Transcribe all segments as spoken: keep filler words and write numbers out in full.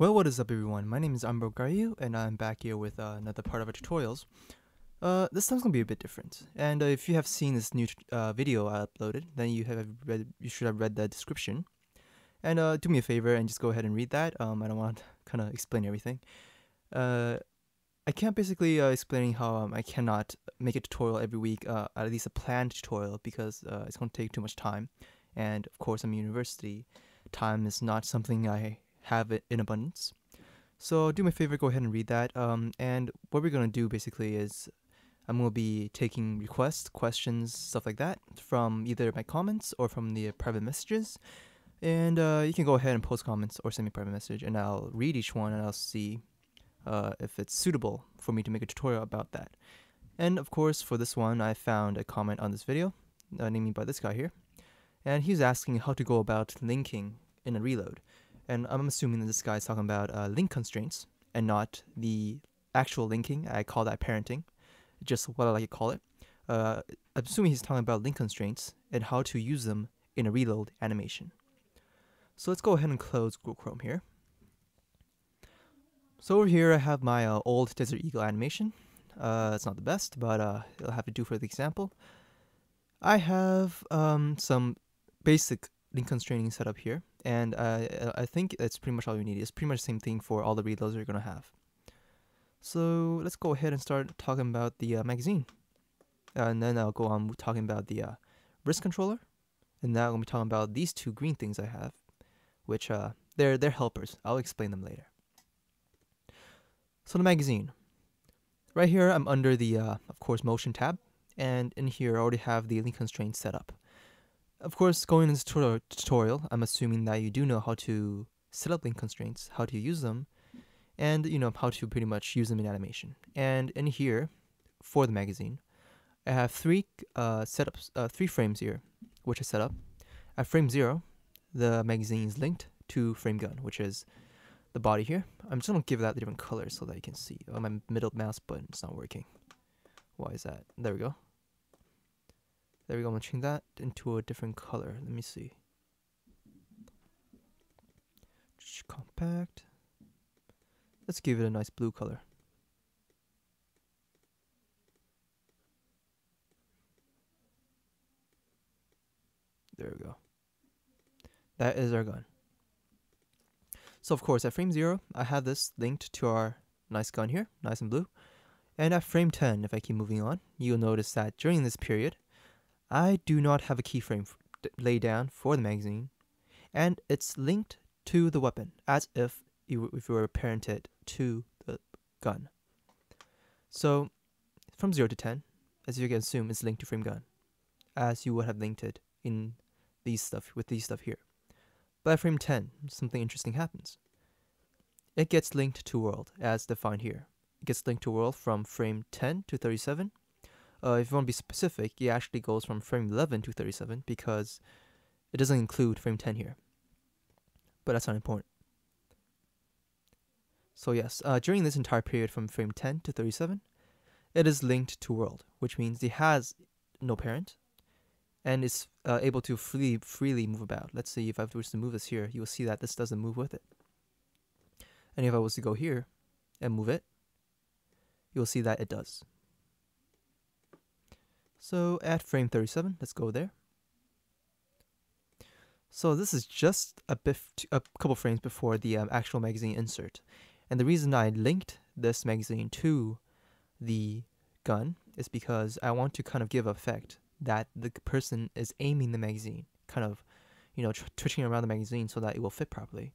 Well, what is up everyone, my name is Ambro Garyu, and I'm back here with uh, another part of our tutorials. Uh, this time's gonna be a bit different, and uh, if you have seen this new uh, video I uploaded, then you have read, you should have read the description. And uh, do me a favor and just go ahead and read that. Um, I don't want to kind of explain everything. Uh, I can't basically uh, explain how um, I cannot make a tutorial every week, uh, at least a planned tutorial, because uh, it's gonna take too much time. And of course, I'm in university. Time is not something I have it in abundance. So do me a favor, go ahead and read that. Um, and what we're gonna do basically is I'm gonna be taking requests, questions, stuff like that from either my comments or from the private messages. And uh, you can go ahead and post comments or send me a private message, and I'll read each one and I'll see uh, if it's suitable for me to make a tutorial about that. And of course, for this one, I found a comment on this video, uh, named by this guy here. And he's asking how to go about linking in a reload. And I'm assuming that this guy's talking about uh, link constraints and not the actual linking. I call that parenting, just what I like to call it. Uh, I'm assuming he's talking about link constraints and how to use them in a reload animation. So let's go ahead and close Google Chrome here. So over here I have my uh, old Desert Eagle animation. Uh, it's not the best, but uh, it'll have to do for the example. I have um, some basic link constraining set up here, and uh, I think that's pretty much all you need. It's pretty much the same thing for all the reloads you're going to have. So let's go ahead and start talking about the uh, magazine. Uh, and then I'll go on with talking about the uh, wrist controller. And now I'm going to be talking about these two green things I have, which uh, they're, they're helpers. I'll explain them later. So the magazine. Right here I'm under the, uh, of course, motion tab. And in here I already have the link constraint set up. Of course, going into the tutorial, I'm assuming that you do know how to set up link constraints, how to use them, and you know how to pretty much use them in animation. And in here, for the magazine, I have three uh, setups, uh, three frames here, which I set up. At frame zero, the magazine is linked to frame gun, which is the body here. I'm just gonna give that the different colors so that you can see. Oh, my middle mouse button is not working. Why is that? There we go. There we go, I'm going to change that into a different color. Let me see. Compact. Let's give it a nice blue color. There we go. That is our gun. So of course, at frame zero, I have this linked to our nice gun here, nice and blue. And at frame ten, if I keep moving on, you'll notice that during this period, I do not have a keyframe laid down for the magazine, and it's linked to the weapon as if you if you were parented to the gun. So from zero to ten, as you can assume, it's linked to frame gun, as you would have linked it in these stuff with these stuff here. But at frame ten, something interesting happens. It gets linked to world as defined here. It gets linked to world from frame ten to thirty-seven. Uh, if you want to be specific, it actually goes from frame eleven to thirty-seven because it doesn't include frame ten here. But that's not important. So yes, uh, during this entire period from frame ten to thirty-seven, it is linked to world, which means it has no parent and is uh, able to freely, freely move about. Let's see, if I was to move this here, you will see that this doesn't move with it. And if I was to go here and move it, you will see that it does. So at frame thirty-seven, let's go there. So this is just a, bit, a couple frames before the um, actual magazine insert. And the reason I linked this magazine to the gun is because I want to kind of give effect that the person is aiming the magazine, kind of, you know, tr twitching around the magazine so that it will fit properly.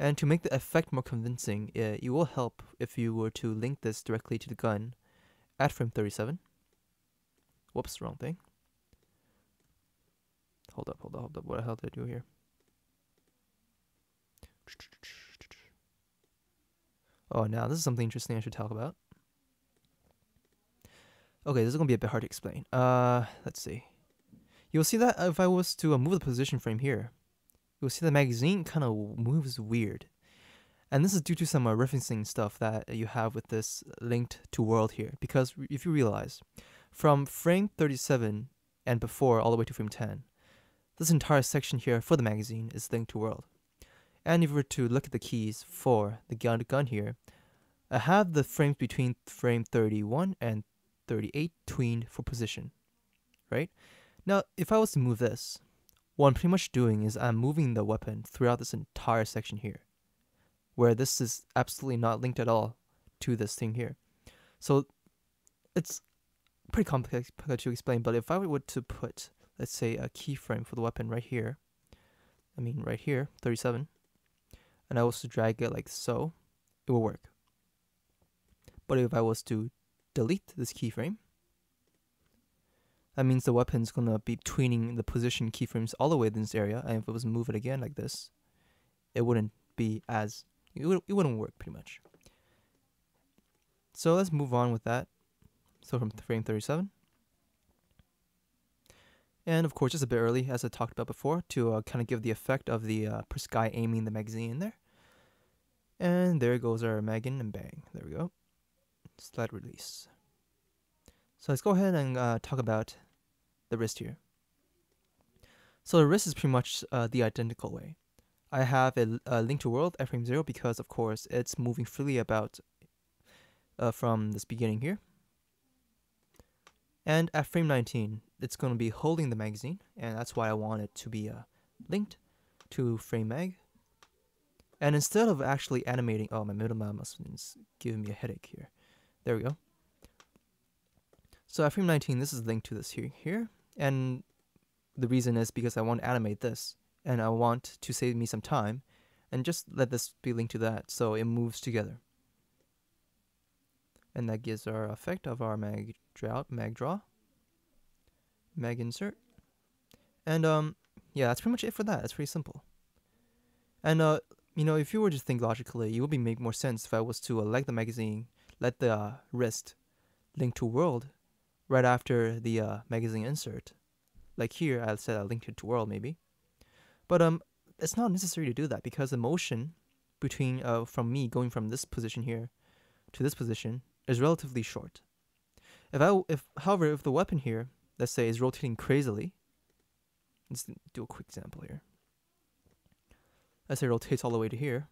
And to make the effect more convincing, it, it will help if you were to link this directly to the gun at frame thirty-seven. Whoops, wrong thing. Hold up, hold up, hold up. What the hell did I do here? Oh, now this is something interesting I should talk about. Okay, this is going to be a bit hard to explain. Uh, let's see. You'll see that if I was to uh, move the position frame here, you'll see the magazine kind of moves weird. And this is due to some uh, referencing stuff that you have with this linked to world here. Because if you realize, from frame thirty-seven and before all the way to frame ten, this entire section here for the magazine is linked to world. And if we were to look at the keys for the gun, gun here, I have the frames between frame thirty-one and thirty-eight tweened for position, right? Now, if I was to move this, what I'm pretty much doing is I'm moving the weapon throughout this entire section here, where this is absolutely not linked at all to this thing here. So it's pretty complex to explain, but if I were to put, let's say, a keyframe for the weapon right here, I mean right here, thirty-seven, and I was to drag it like so, it will work. But if I was to delete this keyframe, that means the weapon's going to be tweening the position keyframes all the way in this area, and if it was to move it again like this, it wouldn't be as, it, would, it wouldn't work pretty much. So let's move on with that. So from frame thirty-seven. And of course, just a bit early, as I talked about before, to uh, kind of give the effect of the uh, guy aiming the magazine in there. And there goes our magazine, and bang, there we go. Slide release. So let's go ahead and uh, talk about the wrist here. So the wrist is pretty much uh, the identical way. I have a, a link to world at frame zero because, of course, it's moving freely about uh, from this beginning here. And at frame nineteen, it's going to be holding the magazine, and that's why I want it to be uh, linked to frame mag. And instead of actually animating, oh, my middle mouse is giving me a headache here. There we go. So at frame nineteen, this is linked to this here, here, and the reason is because I want to animate this, and I want to save me some time, and just let this be linked to that, so it moves together. And that gives our effect of our mag draw, mag draw, mag insert, and um, yeah, that's pretty much it for that. It's pretty simple. And uh, you know, if you were to think logically, it would be make more sense if I was to elect the magazine, let the uh, wrist link to world right after the uh, magazine insert. Like here, I said I linked it to world maybe, but um, it's not necessary to do that because the motion between uh, from me going from this position here to this position is relatively short. If I, if however, if the weapon here, let's say, is rotating crazily, let's do a quick example here. Let's say it rotates all the way to here.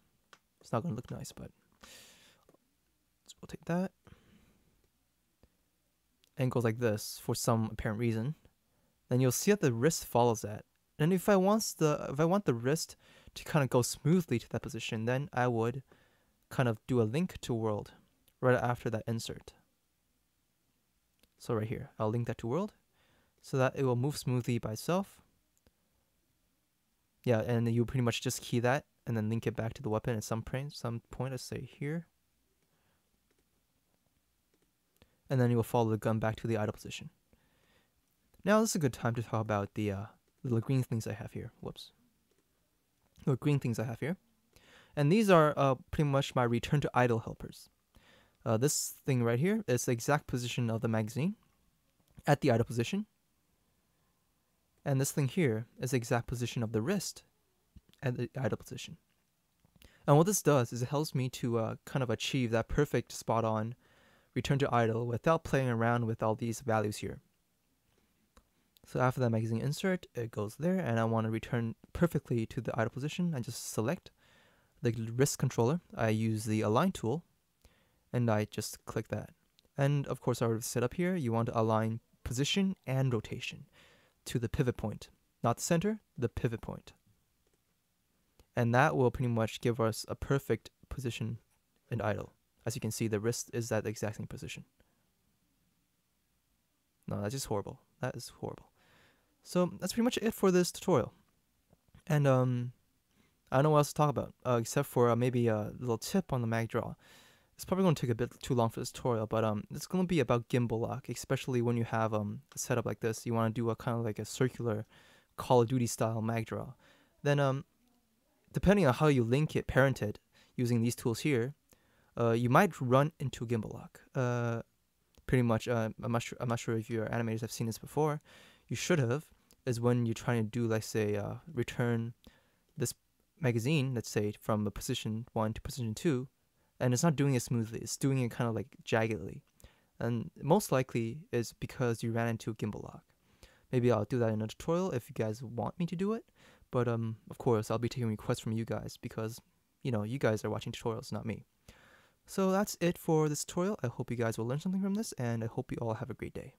It's not going to look nice, but let's rotate that. And goes like this for some apparent reason. Then you'll see that the wrist follows that. And if I wants the if I want the wrist to kind of go smoothly to that position, then I would kind of do a link to world right after that insert. So right here, I'll link that to world so that it will move smoothly by itself. Yeah, and you pretty much just key that and then link it back to the weapon at some point, some point, let's say here. And then you will follow the gun back to the idle position. Now this is a good time to talk about the uh, little green things I have here. Whoops. Little green things I have here. And these are uh, pretty much my return to idle helpers. Uh, this thing right here is the exact position of the magazine at the idle position. And this thing here is the exact position of the wrist at the idle position. And what this does is it helps me to uh, kind of achieve that perfect spot-on return to idle without playing around with all these values here. So after that magazine insert, it goes there, and I want to return perfectly to the idle position. I just select the wrist controller. I use the align tool, and I just click that. And of course, I already set up here, you want to align position and rotation to the pivot point, not the center, the pivot point. And that will pretty much give us a perfect position in idle. As you can see, the wrist is that exact same position. No, that's just horrible. That is horrible. So that's pretty much it for this tutorial. And um, I don't know what else to talk about, uh, except for uh, maybe a little tip on the mag draw. It's probably going to take a bit too long for this tutorial, but um, it's going to be about gimbal lock, especially when you have um, a setup like this. You want to do a kind of like a circular Call of Duty style mag draw. Then, um, depending on how you link it, parent it, using these tools here, uh, you might run into gimbal lock. Uh, pretty much, uh, I'm, not sure, I'm not sure if your animators have seen this before. You should have, is when you're trying to do, let's say, uh, return this magazine, let's say, from position one to position two, and it's not doing it smoothly, it's doing it kind of like jaggedly. And most likely is because you ran into a gimbal lock. Maybe I'll do that in a tutorial if you guys want me to do it. But um, of course, I'll be taking requests from you guys because, you know, you guys are watching tutorials, not me. So that's it for this tutorial. I hope you guys will learn something from this, and I hope you all have a great day.